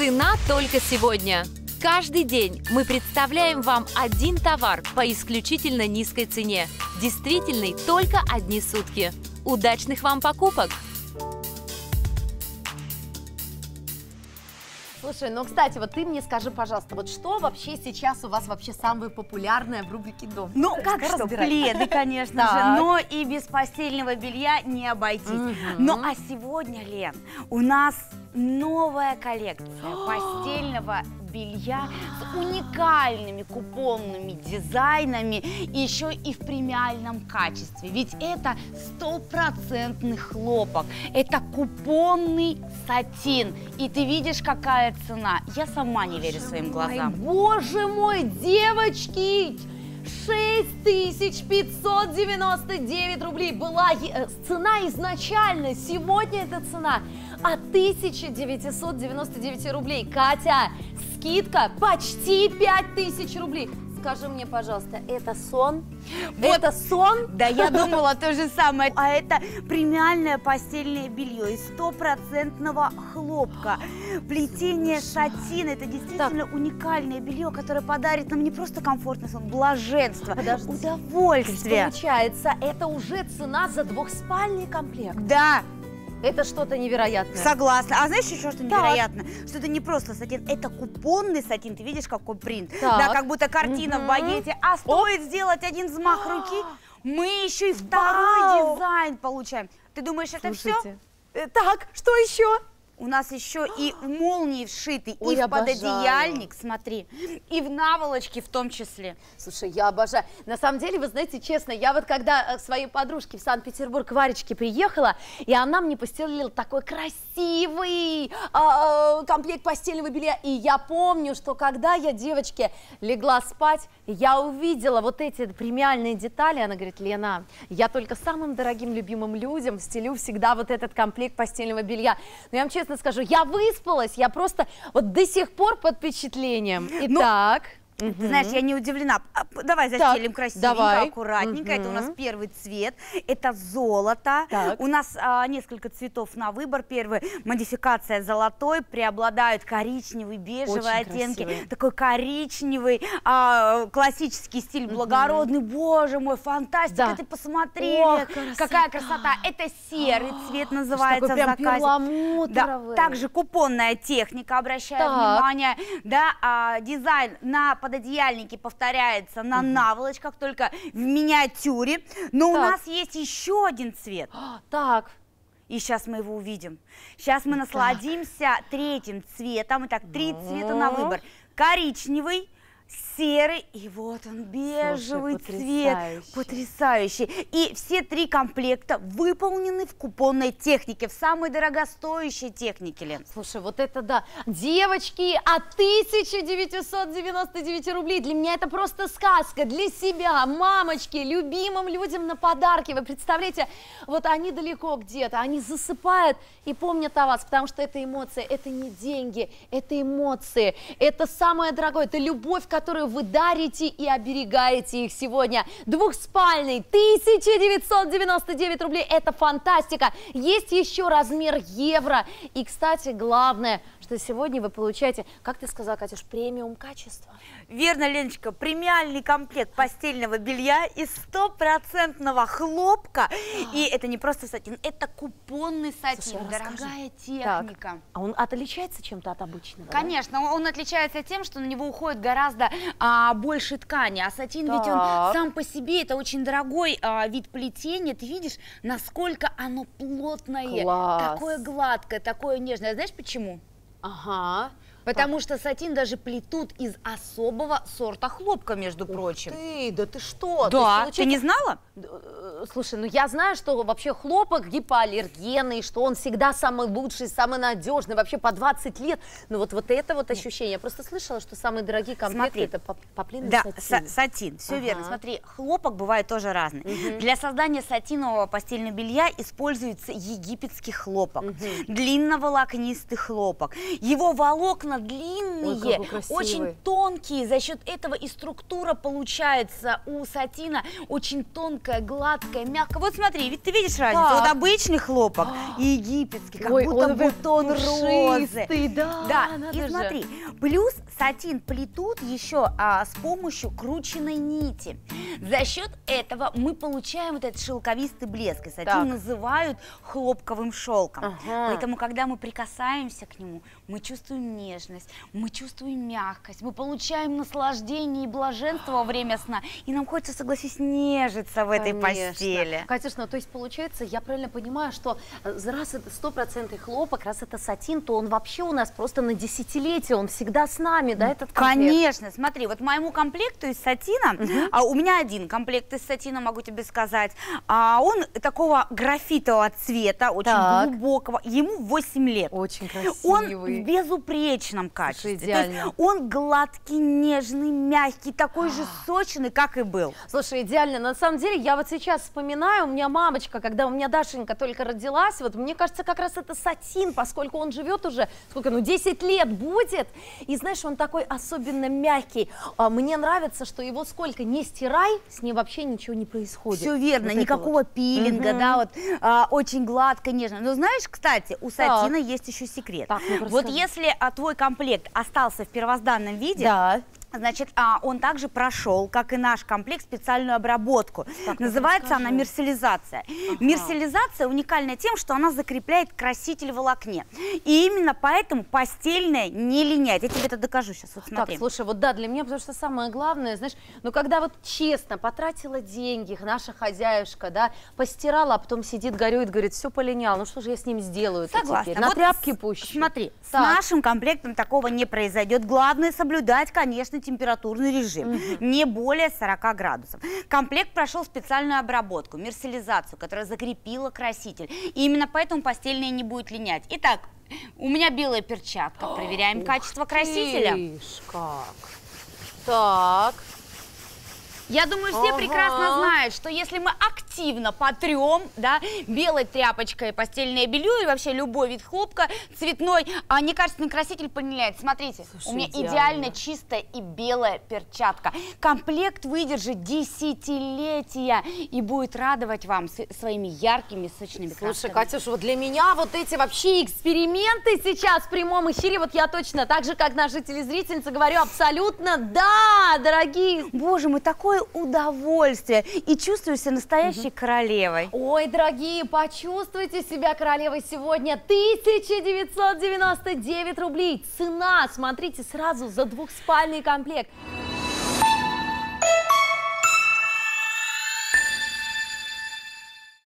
Цена только сегодня. Каждый день мы представляем вам один товар по исключительно низкой цене, действительный только одни сутки. Удачных вам покупок! Слушай, ну, кстати, вот ты мне скажи, пожалуйста, вот что вообще сейчас у вас вообще самое популярное в рубрике «Дом»? Ну, как что, пледы, конечно же, но и без постельного белья не обойтись. Ну, а сегодня, Лен, у нас новая коллекция постельного белья с уникальными купонными дизайнами и еще и в премиальном качестве. Ведь это стопроцентный хлопок, это купонный сатин. И ты видишь, какая цена. Я сама не верю своим глазам. Боже мой, девочки! 6599 рублей была цена изначально, сегодня эта цена от 1999 рублей. Катя, скидка почти 5000 рублей. Скажи мне, пожалуйста, это сон? Вот. Это сон? Да, я думала то же самое. А это премиальное постельное белье из стопроцентного хлопка. Плетение сатина. Это действительно уникальное белье, которое подарит нам не просто комфортный сон, блаженство, удовольствие. Получается, это уже цена за двухспальный комплект. Да. Это что-то невероятное. Согласна. А знаешь еще что невероятное? Что это не просто сатин, это купонный сатин. Ты видишь, какой принт? Так. Да, как будто картина в багете. А стоит сделать один взмах руки, мы еще и второй дизайн получаем. Ты думаешь, это все? Так, что еще? У нас еще и молнии вшиты, ой, и в пододеяльник, смотри, и в наволочки в том числе. Слушай, я обожаю. На самом деле, вы знаете, честно, я вот когда к своей подружке в Санкт-Петербург, Варечке, приехала, и она мне постелила такой красивый комплект постельного белья. И я помню, что когда я, девочке, легла спать, я увидела вот эти премиальные детали. Она говорит: Лена, я только самым дорогим, любимым людям стелю всегда вот этот комплект постельного белья. Но я вам честно скажу, я выспалась, я просто вот до сих пор под впечатлением. Итак, ты знаешь, я не удивлена. Давай застелим красивенько, аккуратненько. Это у нас первый цвет, это золото. Так. У нас несколько цветов на выбор. Первый — модификация золотой, преобладают коричневые, бежевые оттенки. Красивый. Такой коричневый, классический стиль, благородный. Боже мой, фантастика, ты посмотри, какая красота. Это серый цвет называется. Такой прям Также купонная техника, обращаю внимание. Да, дизайн на пододеяльники повторяется на наволочках, только в миниатюре. Но у нас есть еще один цвет. Так. И сейчас мы его увидим. Сейчас мы насладимся третьим цветом. Итак, три цвета на выбор. Коричневый, серый и вот он, бежевый. Слушай, цвет. Потрясающий. И все три комплекта выполнены в купонной технике, в самой дорогостоящей технике, Лен. Слушай, вот это да. Девочки, от 1999 рублей. Для меня это просто сказка. Для себя, мамочки, любимым людям на подарки. Вы представляете, вот они далеко где-то, они засыпают и помнят о вас, потому что это эмоции, это не деньги, это эмоции, это самое дорогое, это любовь, которую вы дарите и оберегаете их сегодня. Двухспальный, 1999 рублей, это фантастика. Есть еще размер евро. И, кстати, главное, что сегодня вы получаете, как ты сказала, Катюш, премиум качество. Верно, Леночка, премиальный комплект постельного белья из стопроцентного хлопка. И это не просто сатин, это купонный сатин. Слушай, дорогая техника. Так. А он отличается чем-то от обычного? Конечно, он отличается тем, что на него уходит гораздо больше ткани. А сатин, ведь он сам по себе, это очень дорогой вид плетения. Ты видишь, насколько оно плотное, такое гладкое, такое нежное. Знаешь почему? Потому что сатин даже плетут из особого сорта хлопка, между прочим. Да ты что? Да, ты не знала? Слушай, ну я знаю, что вообще хлопок гипоаллергенный, что он всегда самый лучший, самый надежный, вообще по 20 лет. Но вот это вот ощущение. Я просто слышала, что самые дорогие комплекты — это поплиновый сатин. Да, сатин, все верно. Смотри, хлопок бывает тоже разный. Для создания сатинового постельного белья используется египетский хлопок, длинноволокнистый хлопок, Его волокна длинные, ой, очень тонкие. За счет этого и структура получается у сатина очень тонкая, гладкая, мягкая. Вот смотри, ведь ты видишь разницу. Да. Вот обычный хлопок и египетский, как ой, будто бутон розы. Да, да. И смотри, плюс сатин плетут еще с помощью крученной нити. За счет этого мы получаем вот этот шелковистый блеск. И сатин называют хлопковым шелком. Ага. Поэтому, когда мы прикасаемся к нему, мы чувствуем нежность, мы чувствуем мягкость, мы получаем наслаждение и блаженство во время сна. И нам хочется, согласись, нежиться в этой постели. Катюшна, то есть получается, я правильно понимаю, что раз это 100% хлопок, раз это сатин, то он вообще у нас просто на десятилетие, он всегда с нами, да, этот комплект? Конечно, смотри, вот моему комплекту из сатина, у меня один комплект из сатина, могу тебе сказать, он такого графитового цвета, очень глубокого, ему 8 лет. Очень красивый. Он в безупречном качестве. Идеально. Он гладкий, нежный, мягкий, такой же сочный, как и был. Слушай, идеально. На самом деле, я вот сейчас вспоминаю, у меня мамочка, когда у меня Дашенька только родилась, вот мне кажется, как раз это сатин, поскольку он живет уже, сколько, ну, 10 лет будет. И знаешь, он такой особенно мягкий. Мне нравится, что его сколько не стирай, с ним вообще ничего не происходит. Все верно, вот никакого пилинга, да, вот очень гладко, нежно. Но знаешь, кстати, у сатина есть еще секрет. Так, вот если твой комплект остался в первозданном виде, значит, он также прошел, как и наш комплект, специальную обработку. Так, называется она мерсализация. Мерсализация уникальна тем, что она закрепляет краситель в волокне. И именно поэтому постельное не линяет. Я тебе это докажу сейчас. Вот смотри. Так, слушай, вот да, для меня, потому что самое главное, знаешь, ну когда вот честно потратила деньги, наша хозяюшка, да, постирала, а потом сидит, горюет, говорит, все полиняло, ну что же я с ним сделаю? Согласна. На вот тряпки пущу. Смотри, с нашим комплектом такого не произойдет. Главное соблюдать, конечно, температурный режим, не более 40 градусов. Комплект прошел специальную обработку, мерсализацию, которая закрепила краситель. И именно поэтому постельное не будет линять. Итак, у меня белая перчатка. Проверяем качество красителя. Так. Я думаю, все прекрасно знают, что если мы активно потрем, да, белой тряпочкой постельное белье и вообще любой вид хлопка цветной, некачественный краситель полиняет. Смотрите, слушай, у меня идеально чистая и белая перчатка. Комплект выдержит десятилетия и будет радовать вам своими яркими, сочными красками. Слушай, Катюш, вот для меня вот эти вообще эксперименты сейчас в прямом эфире, вот я точно так же, как наша телезрительница, говорю абсолютно да, дорогие. Боже мой, такое удовольствие, и чувствуешь себя настоящей королевой. Ой, дорогие, почувствуйте себя королевой сегодня. 1999 рублей. Цена, смотрите, сразу за двухспальный комплект.